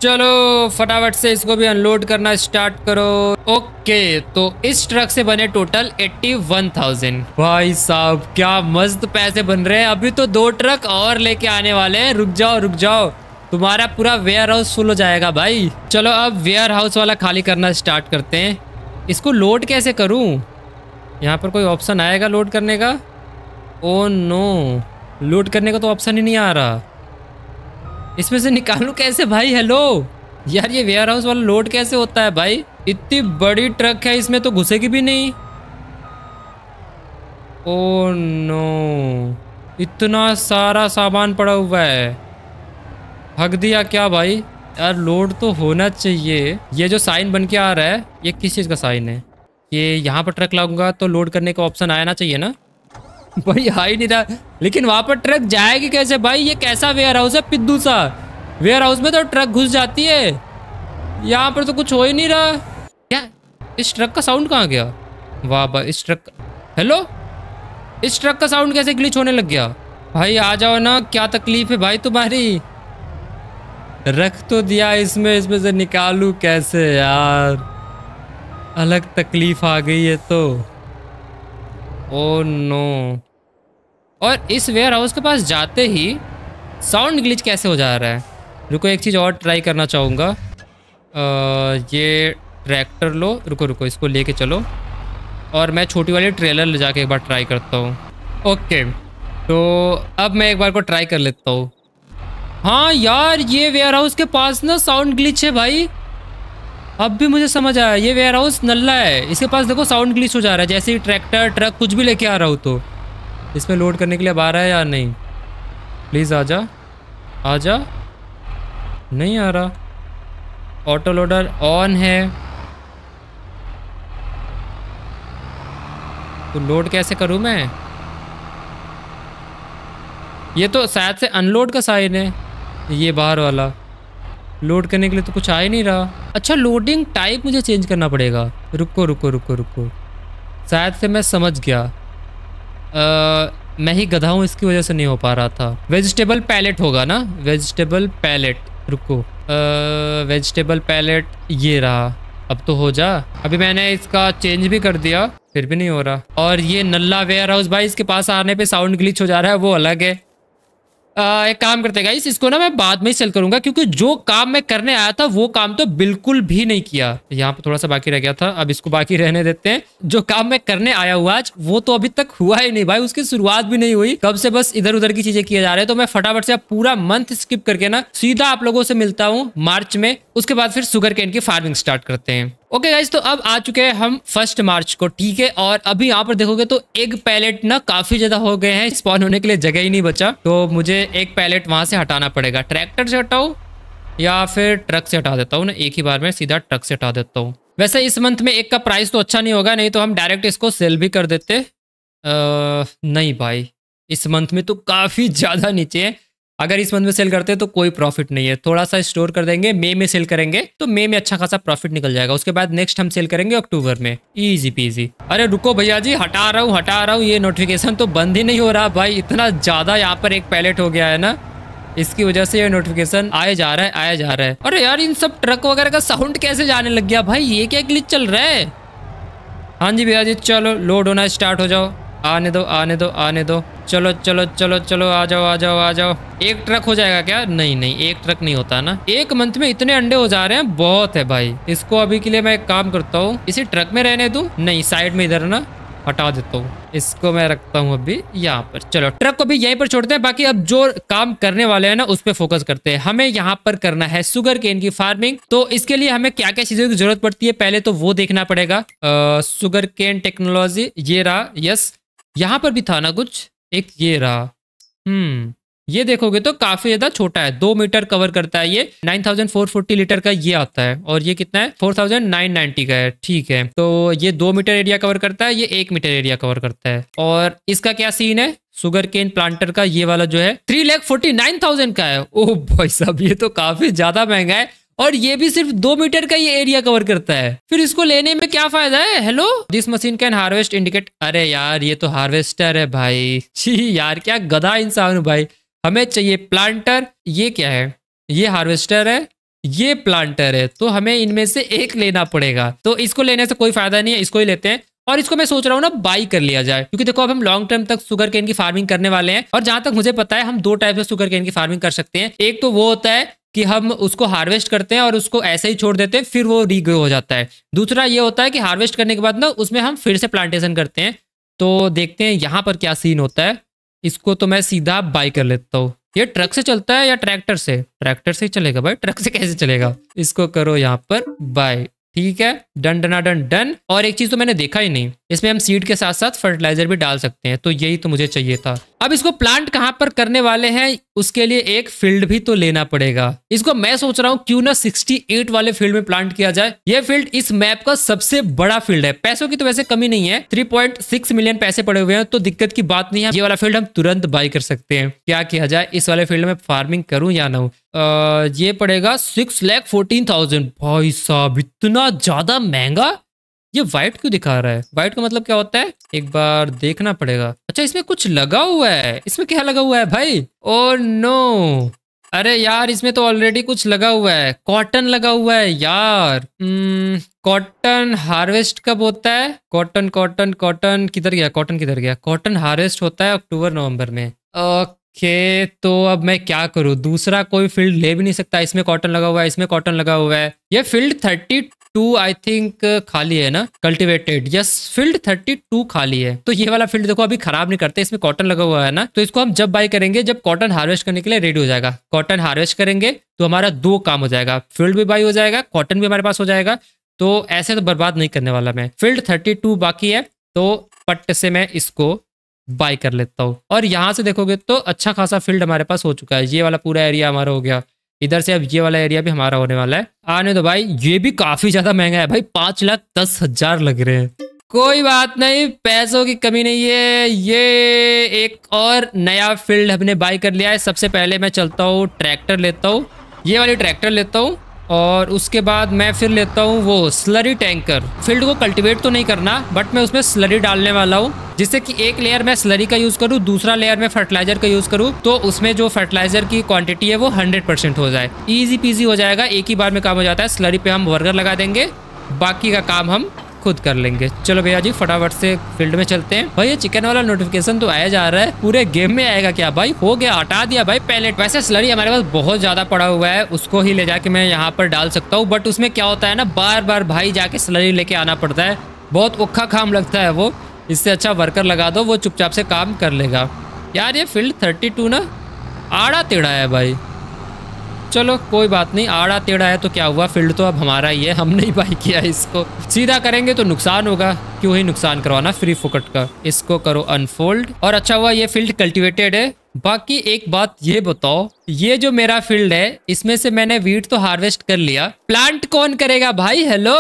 चलो फटाफट से इसको भी अनलोड करना स्टार्ट करो। ओके तो इस ट्रक से बने टोटल 81,000। भाई साहब क्या मस्त पैसे बन रहे हैं। अभी तो 2 ट्रक और लेके आने वाले हैं, रुक जाओ तुम्हारा पूरा वेयर हाउस फुल हो जाएगा भाई। चलो अब वेयर हाउस वाला खाली करना स्टार्ट करते हैं। इसको लोड कैसे करूं? यहाँ पर कोई ऑप्शन आएगा लोड करने का? ओ नो, लोड करने का तो ऑप्शन ही नहीं आ रहा। इसमें से निकालूं कैसे भाई? हेलो यार, ये वेयर हाउस वाला लोड कैसे होता है भाई? इतनी बड़ी ट्रक है, इसमें तो घुसेगी भी नहीं। ओ नो, इतना सारा सामान पड़ा हुआ है। भाग दिया क्या भाई? यार लोड तो होना चाहिए। ये जो साइन बन के आ रहा है, ये किस चीज़ का साइन है? ये यहाँ पर ट्रक लाऊंगा तो लोड करने का ऑप्शन आना चाहिए ना भाई? हाई नहीं था, लेकिन वहाँ पर ट्रक जाएगी कैसे भाई? ये कैसा वेयर हाउस है? पिद्दू सा वेयर हाउस में तो ट्रक घुस जाती है, यहाँ पर तो कुछ हो ही नहीं रहा। क्या इस ट्रक का साउंड कहाँ गया? वाह भाई, इस ट्रक, हेलो, इस ट्रक का साउंड कैसे ग्लिच होने लग गया भाई? आ जाओ ना, क्या तकलीफ है भाई तुम्हारी? रख तो दिया इसमें, इसमें से निकालूं कैसे यार? अलग तकलीफ आ गई है तो। ओ नो, और इस वेयर हाउस के पास जाते ही साउंड ग्लिच कैसे हो जा रहा है? रुको, एक चीज़ और ट्राई करना चाहूँगा। ये ट्रैक्टर लो, रुको रुको, इसको लेके चलो, और मैं छोटी वाली ट्रेलर ले जाके एक बार ट्राई करता हूँ। ओके, तो अब मैं एक बार को ट्राई कर लेता हूँ। हाँ यार, ये वेयर हाउस के पास ना साउंड ग्लिच है भाई। अब भी मुझे समझ आया, ये वेयर हाउस नल्ला है, इसके पास देखो साउंड ग्लिच हो जा रहा है। जैसे ही ट्रैक्टर ट्रक कुछ भी लेके आ रहा हो, तो इसमें लोड करने के लिए अब आ रहा है या नहीं? प्लीज़ आजा, आजा, नहीं आ रहा। ऑटो लोडर ऑन है तो लोड कैसे करूं मैं? ये तो शायद से अनलोड का साइन है, ये बाहर वाला। लोड करने के लिए तो कुछ आ ही नहीं रहा। अच्छा, लोडिंग टाइप मुझे चेंज करना पड़ेगा। रुको रुको रुको रुको, शायद से मैं समझ गया। मैं ही गधा हूँ, इसकी वजह से नहीं हो पा रहा था। वेजिटेबल पैलेट होगा ना? वेजिटेबल पैलेट, रुको, वेजिटेबल पैलेट, ये रहा। अब तो हो जा। अभी मैंने इसका चेंज भी कर दिया, फिर भी नहीं हो रहा। और ये नल्ला वेयर हाउस भाई, इसके पास आने पे साउंड ग्लिच हो जा रहा है, वो अलग है। एक काम करते गाइस, इसको ना मैं बाद में ही सेल करूंगा, क्योंकि जो काम मैं करने आया था वो काम तो बिल्कुल भी नहीं किया। यहाँ पे थोड़ा सा बाकी रह गया था, अब इसको बाकी रहने देते हैं। जो काम मैं करने आया हुआ आज, वो तो अभी तक हुआ ही नहीं भाई, उसकी शुरुआत भी नहीं हुई। कब से बस इधर उधर की चीजें किए जा रहे हैं। तो मैं फटाफट से पूरा मंथ स्किप करके ना सीधा आप लोगों से मिलता हूँ मार्च में। उसके बाद फिर सुगरकेन की फार्मिंग स्टार्ट करते हैं। ओके गाइज, तो अब आ चुके हैं हम 1 मार्च को, ठीक है। और अभी यहाँ पर देखोगे तो एग पैलेट ना काफी ज्यादा हो गए हैं, स्पॉन होने के लिए जगह ही नहीं बचा। तो मुझे एक पैलेट वहां से हटाना पड़ेगा। ट्रैक्टर से हटाओ या फिर ट्रक से हटा देता हूँ ना, एक ही बार में सीधा ट्रक से हटा देता हूँ। वैसे इस मंथ में एक का प्राइस तो अच्छा नहीं होगा, नहीं तो हम डायरेक्ट इसको सेल भी कर देते। नहीं भाई, इस मंथ में तो काफी ज्यादा नीचे है। अगर इस मंथ में सेल करते हैं तो कोई प्रॉफिट नहीं है, थोड़ा सा स्टोर कर देंगे। मई में सेल करेंगे तो मई में अच्छा खासा प्रॉफिट निकल जाएगा। उसके बाद नेक्स्ट हम सेल करेंगे अक्टूबर में, इजी पीजी। अरे रुको भैया जी, हटा रहा हूँ। ये नोटिफिकेशन तो बंद ही नहीं हो रहा भाई, इतना ज़्यादा यहाँ पर एक पैलेट हो गया है ना, इसकी वजह से ये नोटिफिकेशन आया जा रहा है। अरे यार, इन सब ट्रक वगैरह का साउंड कैसे जाने लग गया भाई? ये क्या ग्लिच चल रहा है? हाँ जी भैया जी, चलो लोड होना स्टार्ट हो जाओ। आने दो, चलो, आ जाओ। एक ट्रक हो जाएगा क्या? नहीं, एक ट्रक नहीं होता ना। एक मंथ में इतने अंडे हो जा रहे हैं, बहुत है भाई। इसको अभी के लिए मैं एक काम करता हूँ, इसी ट्रक में रहने दूँ। नहीं, साइड में इधर ना हटा देता हूँ, इसको मैं रखता हूँ अभी यहाँ पर। चलो, ट्रक को भी यहीं पर छोड़ते हैं। बाकी अब जो काम करने वाले हैं ना, उस पर फोकस करते हैं। हमें यहाँ पर करना है सुगर केन की फार्मिंग। तो इसके लिए हमें क्या क्या चीजों की जरूरत पड़ती है, पहले तो वो देखना पड़ेगा। सुगर केन टेक्नोलॉजी, ये रहा। यस, यहाँ पर भी था ना कुछ एक, ये रहा। ये देखोगे तो काफी ज्यादा छोटा है, 2 मीटर कवर करता है। ये 9440 लीटर का ये आता है, और ये कितना है? 4990 का है, ठीक है। तो ये 2 मीटर एरिया कवर करता है, ये 1 मीटर एरिया कवर करता है। और इसका क्या सीन है? सुगर केन प्लांटर का ये वाला जो है 3,49,000 का है। ओह भाई साहब, ये तो काफी ज्यादा महंगा है, और ये भी सिर्फ 2 मीटर का ये एरिया कवर करता है। फिर इसको लेने में क्या फायदा है? Hello, this machine can harvest indicate. अरे यार, ये तो हार्वेस्टर है भाई। छी यार, क्या गधा इंसान हूँ भाई। हमें चाहिए प्लांटर। ये क्या है? ये हार्वेस्टर है, ये प्लांटर है। तो हमें इनमें से एक लेना पड़ेगा, तो इसको लेने से कोई फायदा नहीं है, इसको ही लेते हैं। और इसको मैं सोच रहा हूँ ना, बाई कर लिया जाए, क्योंकि देखो अब हम लॉन्ग टर्म तक सुगर केन की फार्मिंग करने वाले हैं। और जहां तक मुझे पता है, हम 2 टाइप से सुगर केन की फार्मिंग कर सकते हैं। एक तो वो होता है कि हम उसको हार्वेस्ट करते हैं और उसको ऐसे ही छोड़ देते हैं, फिर वो रीग्रो हो जाता है। दूसरा ये होता है कि हार्वेस्ट करने के बाद ना उसमें हम फिर से प्लांटेशन करते हैं। तो देखते हैं यहाँ पर क्या सीन होता है। इसको तो मैं सीधा बाई कर लेता हूँ। ये ट्रक से चलता है या ट्रैक्टर से? ट्रैक्टर से ही चलेगा भाई, ट्रक से कैसे चलेगा। इसको करो यहाँ पर बाय, ठीक है, डन डना डन डन। और एक चीज तो मैंने देखा ही नहीं, इसमें हम सीड के साथ साथ फर्टिलाइजर भी डाल सकते हैं, तो यही तो मुझे चाहिए था। अब इसको प्लांट कहाँ पर करने वाले हैं, उसके लिए एक फील्ड भी तो लेना पड़ेगा। इसको मैं सोच रहा हूँ क्यों ना 68 वाले फील्ड में प्लांट किया जाए। यह फील्ड इस मैप का सबसे बड़ा फील्ड है। पैसों की तो वैसे कमी नहीं है, 3.6 मिलियन पैसे पड़े हुए हैं, तो दिक्कत की बात नहीं है। ये वाला फील्ड हम तुरंत बाई कर सकते हैं। क्या किया जाए इस वाले फील्ड में, फार्मिंग करूँ या ना हूँ? ये पड़ेगा 6,14,000। भाई साहब इतना ज्यादा महंगा! ये व्हाइट क्यों दिखा रहा है? व्हाइट का मतलब क्या होता है, एक बार देखना पड़ेगा। अच्छा, इसमें कुछ लगा हुआ है। इसमें क्या लगा हुआ है भाई? ओह नो, अरे यार इसमें तो ऑलरेडी कुछ लगा हुआ है, कॉटन लगा हुआ है यार। कॉटन हार्वेस्ट कब होता है? कॉटन कॉटन कॉटन किधर गया, कॉटन किधर गया? कॉटन हार्वेस्ट होता है अक्टूबर नवम्बर में। ओके, तो अब मैं क्या करूँ? दूसरा कोई फील्ड ले भी नहीं सकता। इसमें कॉटन लगा हुआ है, इसमें कॉटन लगा हुआ है। ये फील्ड 32 आई थिंक खाली है ना, कल्टिवेटेड। यस, फील्ड 32 खाली है। तो ये वाला फील्ड देखो अभी खराब नहीं करते, इसमें कॉटन लगा हुआ है ना। तो इसको हम जब बाई करेंगे जब कॉटन हार्वेस्ट करने के लिए रेडी हो जाएगा। कॉटन हार्वेस्ट करेंगे तो हमारा दो काम हो जाएगा, फील्ड भी बाई हो जाएगा, कॉटन भी हमारे पास हो जाएगा। तो ऐसे तो बर्बाद नहीं करने वाला मैं। फील्ड 32 बाकी है, तो पट से मैं इसको बाई कर लेता हूँ। और यहाँ से देखोगे तो अच्छा खासा फील्ड हमारे पास हो चुका है। ये वाला पूरा एरिया हमारा हो गया, इधर से अब ये वाला एरिया भी हमारा होने वाला है। आने दो भाई, ये भी काफी ज्यादा महंगा है भाई, 5,10,000 लग रहे हैं। कोई बात नहीं, पैसों की कमी नहीं है। ये एक और नया फील्ड हमने बाई कर लिया है। सबसे पहले मैं चलता हूँ, ट्रैक्टर लेता हूँ, ये वाली ट्रैक्टर लेता हूँ। और उसके बाद मैं फिर लेता हूँ वो स्लरी टैंकर। फील्ड को कल्टीवेट तो नहीं करना, बट मैं उसमें स्लरी डालने वाला हूँ, जिससे कि एक लेयर मैं स्लरी का यूज़ करूँ, दूसरा लेयर मैं फर्टिलाइजर का यूज़ करूँ, तो उसमें जो फर्टिलाइजर की क्वांटिटी है वो 100% हो जाए। ईजी पीजी हो जाएगा, एक ही बार में काम हो जाता है। स्लरी पे हम वर्गर लगा देंगे, बाकी का काम हम खुद कर लेंगे। चलो भैया जी फटाफट से फील्ड में चलते हैं। भाई ये चिकन वाला नोटिफिकेशन तो आया जा रहा है, पूरे गेम में आएगा क्या भाई? हो गया, हटा दिया भाई पैलेट। वैसे स्लरी हमारे पास बहुत ज्यादा पड़ा हुआ है, उसको ही ले जाके मैं यहाँ पर डाल सकता हूँ। बट उसमें क्या होता है ना, बार बार भाई जाके स्लरी लेके आना पड़ता है, बहुत औखा काम लगता है वो। इससे अच्छा वर्कर लगा दो, वो चुपचाप से काम कर लेगा। यार ये फील्ड 32 ना आड़ा टेढ़ा है भाई। चलो कोई बात नहीं, आड़ा टेढ़ा है तो क्या हुआ, फील्ड तो अब हमारा ही है, हमने ही बाई किया। इसको सीधा करेंगे तो नुकसान होगा, क्यों ही नुकसान करवाना फ्री फुकट का। इसको करो अनफोल्ड। और अच्छा हुआ ये फील्ड कल्टीवेटेड है। बाकी एक बात ये बताओ, ये जो मेरा फील्ड है इसमें से मैंने वीट तो हार्वेस्ट कर लिया, प्लांट कौन करेगा भाई? हेलो,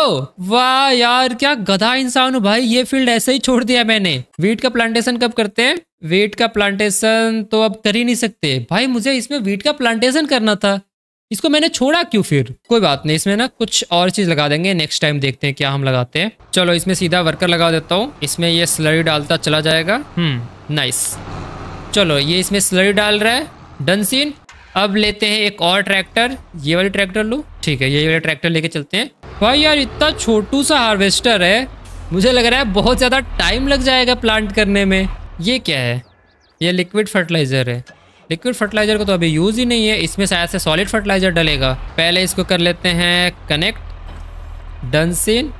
वाह यार क्या गधा इंसान हूँ भाई, ये फील्ड ऐसे ही छोड़ दिया मैंने। वीट का प्लांटेशन कब करते हैं? वीट का प्लांटेशन तो अब कर ही नहीं सकते भाई, मुझे इसमें वीट का प्लांटेशन करना था, इसको मैंने छोड़ा क्यों? फिर कोई बात नहीं, इसमें ना कुछ और चीज़ लगा देंगे, नेक्स्ट टाइम देखते हैं क्या हम लगाते हैं। चलो इसमें सीधा वर्कर लगा देता हूँ, इसमें ये स्लरी डालता चला जाएगा। नाइस, चलो ये इसमें स्लरी डाल रहा है, डन सीन। अब लेते हैं एक और ट्रैक्टर, ये वाली ट्रैक्टर लूँ, ठीक है, ये वाला ट्रैक्टर लेके चलते हैं। भाई यार इतना छोटू सा हार्वेस्टर है, मुझे लग रहा है बहुत ज़्यादा टाइम लग जाएगा प्लांट करने में। ये क्या है? ये लिक्विड फर्टिलाइज़र है। लिक्विड फर्टिलाइजर को तो अभी यूज़ ही नहीं है, इसमें शायद से सॉलिड फर्टिलाइजर डलेगा। पहले इसको कर लेते हैं कनेक्ट, डन सीन।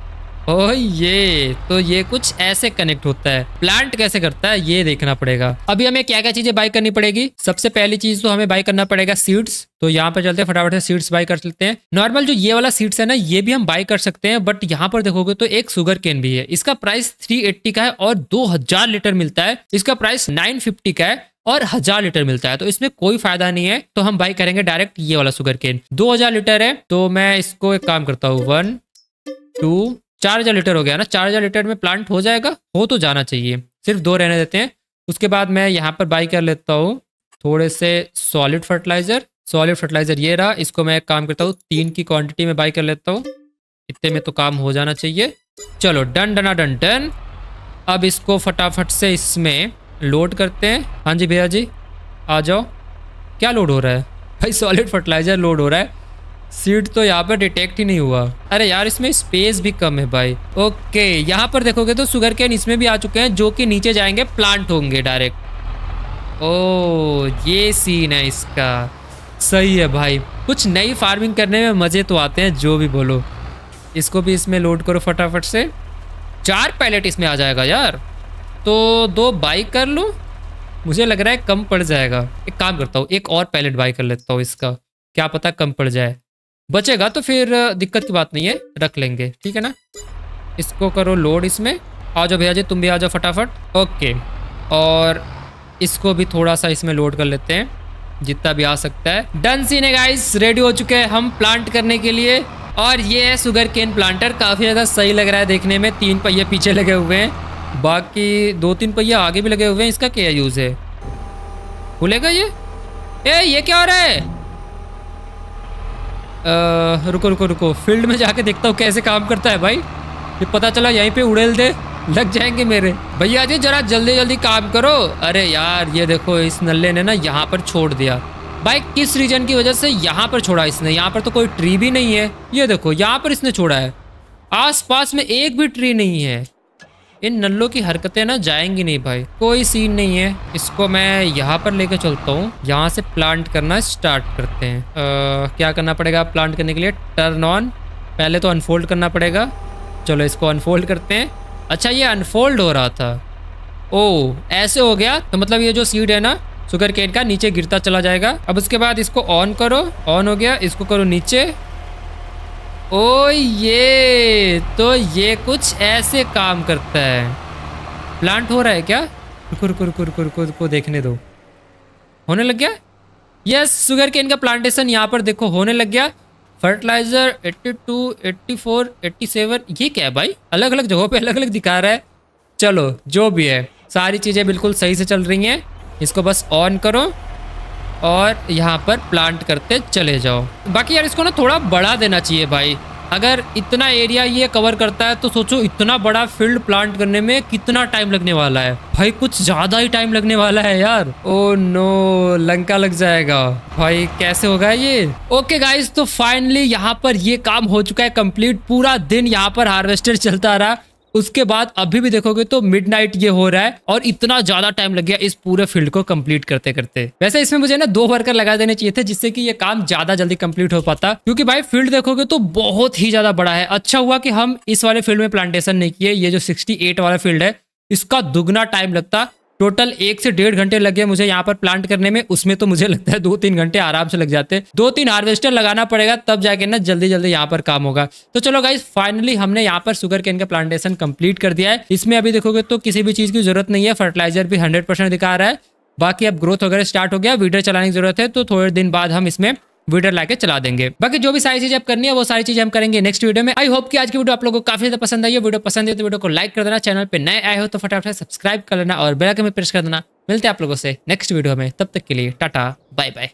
ओह ये तो, ये कुछ ऐसे कनेक्ट होता है। प्लांट कैसे करता है ये देखना पड़ेगा। अभी हमें क्या क्या चीज़ें बाई करनी पड़ेगी? सबसे पहली चीज़ तो हमें बाई करना पड़ेगा सीड्स, तो यहाँ पर चलते हैं फटाफट से सीड्स बाई कर सकते हैं। नॉर्मल जो ये वाला सीड्स है ना, ये भी हम बाई कर सकते हैं, बट यहाँ पर देखोगे तो एक सुगर केन भी है। इसका प्राइस 380 का है और 2000 लीटर मिलता है। इसका प्राइस 950 का है और 1000 लीटर मिलता है, तो इसमें कोई फायदा नहीं है। तो हम बाई करेंगे डायरेक्ट ये वाला सुगर केन, 2000 लीटर है। तो मैं इसको एक काम करता हूँ, 1 2 4000 लीटर हो गया ना, 4000 लीटर में प्लांट हो जाएगा, हो तो जाना चाहिए, सिर्फ दो रहने देते हैं। उसके बाद मैं यहाँ पर बाई कर लेता हूँ थोड़े से सॉलिड फर्टिलाइजर। सॉलिड फर्टिलाइजर ये रहा, इसको मैं एक काम करता हूँ 3 की क्वान्टिटी में बाई कर लेता हूँ, इतने में तो काम हो जाना चाहिए। चलो डन डना डन डन। अब इसको फटाफट से इसमें लोड करते हैं। हाँ जी भैया जी आ जाओ। क्या लोड हो रहा है भाई? सॉलिड फर्टिलाइज़र लोड हो रहा है, सीड तो यहाँ पर डिटेक्ट ही नहीं हुआ। अरे यार इसमें स्पेस भी कम है भाई। ओके, यहाँ पर देखोगे तो सुगर केन इसमें भी आ चुके हैं, जो कि नीचे जाएंगे, प्लांट होंगे डायरेक्ट। ओ ये सीन है इसका। सही है भाई, कुछ नई फार्मिंग करने में मज़े तो आते हैं जो भी बोलो। इसको भी इसमें लोड करो फटाफट से, 4 पैलेट इसमें आ जाएगा यार, तो 2 बाई कर लो। मुझे लग रहा है कम पड़ जाएगा, एक काम करता हूँ 1 और पैलेट बाई कर लेता हूँ इसका, क्या पता कम पड़ जाए। बचेगा तो फिर दिक्कत की बात नहीं है, रख लेंगे, ठीक है ना। इसको करो लोड, इसमें आ जाओ भैया जी, तुम भी आ जाओ फटाफट। ओके, और इसको भी थोड़ा सा इसमें लोड कर लेते हैं जितना भी आ सकता है। डन सीन है गाइस, रेडी हो चुके हैं हम प्लांट करने के लिए। और ये है शुगर केन प्लांटर, काफ़ी ज़्यादा सही लग रहा है देखने में। 3 पहिए पीछे लगे हुए हैं, बाकी 2-3 पहिया आगे भी लगे हुए हैं। इसका क्या यूज़ है, खुलेगा ये? ये क्या हो रहा है? रुको रुको रुको, फील्ड में जाके देखता हूँ कैसे काम करता है भाई। ये पता चला यहीं पे उड़ेल दे, लग जाएंगे मेरे। भैया जी जरा जल्दी जल्दी काम करो। अरे यार ये देखो, इस नल्ले ने ना यहाँ पर छोड़ दिया भाई। किस रीजन की वजह से यहाँ पर छोड़ा इसने? यहाँ पर तो कोई ट्री भी नहीं है। ये देखो यहाँ पर इसने छोड़ा है, आसपास में एक भी ट्री नहीं है। इन नल्लों की हरकतें ना जाएंगी नहीं भाई, कोई सीन नहीं है। इसको मैं यहाँ पर लेकर चलता हूँ, यहाँ से प्लांट करना स्टार्ट करते हैं। क्या करना पड़ेगा प्लांट करने के लिए? टर्न ऑन, पहले तो अनफोल्ड करना पड़ेगा। चलो इसको अनफोल्ड करते हैं। अच्छा ये अनफोल्ड हो रहा था, ओह ऐसे हो गया। तो मतलब ये जो सीड है ना शुगर केन का, नीचे गिरता चला जाएगा। अब उसके बाद इसको ऑन करो, ऑन हो गया। इसको करो नीचे, ओ ये तो ये कुछ ऐसे काम करता है। प्लांट हो रहा है क्या? रुको रुको रुको रुको रुको रुको, देखने दो। होने लग गया? यस, शुगर केन का प्लांटेशन यहाँ पर देखो होने लग गया। फर्टिलाइज़र 82, 84, 87, ये क्या है भाई? अलग अलग जगहों पे अलग अलग दिखा रहा है। चलो जो भी है, सारी चीज़ें बिल्कुल सही से चल रही हैं। इसको बस ऑन करो और यहाँ पर प्लांट करते चले जाओ। बाकी यार इसको ना थोड़ा बड़ा देना चाहिए भाई। अगर इतना एरिया ये कवर करता है तो सोचो इतना बड़ा फील्ड प्लांट करने में कितना टाइम लगने वाला है भाई। कुछ ज़्यादा ही टाइम लगने वाला है यार। ओ नो, लंका लग जाएगा भाई, कैसे होगा ये? ओके गाइज, तो फाइनली यहाँ पर ये काम हो चुका है कम्प्लीट। पूरा दिन यहाँ पर हार्वेस्टर चलता रहा। उसके बाद अभी भी देखोगे तो मिडनाइट ये हो रहा है, और इतना ज़्यादा टाइम लग गया इस पूरे फील्ड को कंप्लीट करते करते। वैसे इसमें मुझे ना 2 वर्कर लगा देने चाहिए थे, जिससे कि ये काम ज़्यादा जल्दी कंप्लीट हो पाता, क्योंकि भाई फील्ड देखोगे तो बहुत ही ज़्यादा बड़ा है। अच्छा हुआ कि हम इस वाले फील्ड में प्लांटेशन नहीं किए। ये जो 68 वाला फील्ड है, इसका दुगना टाइम लगता। टोटल 1 से 1.5 घंटे लगे मुझे यहाँ पर प्लांट करने में। उसमें तो मुझे लगता है 2-3 घंटे आराम से लग जाते। 2-3 हार्वेस्टर लगाना पड़ेगा, तब जाके ना जल्दी जल्दी यहाँ पर काम होगा। तो चलो गाइज, फाइनली हमने यहाँ पर शुगर केन का प्लांटेशन कंप्लीट कर दिया है। इसमें अभी देखोगे तो किसी भी चीज़ की जरूरत नहीं है। फर्टिलाइजर भी 100% दिखा रहा है। बाकी अब ग्रोथ वगैरह स्टार्ट हो गया। वीडर चलाने की जरूरत है, तो थोड़े दिन बाद हम इसमें वीडर लाके चला देंगे। बाकी जो भी सारी चीजें आप करनी है वो सारी चीजें हम करेंगे नेक्स्ट वीडियो में। आई होप कि आज की वीडियो आप लोगों को काफी ज्यादा पसंद आई है। वीडियो पसंद है तो वीडियो को लाइक कर देना। चैनल पे नए आए हो तो फटाफट सब्सक्राइब कर लेना और बेल आइकन में प्रेस कर देना। मिलते हैं आप लोगों से नेक्स्ट वीडियो में, तब तक के लिए टाटा बाय बाय।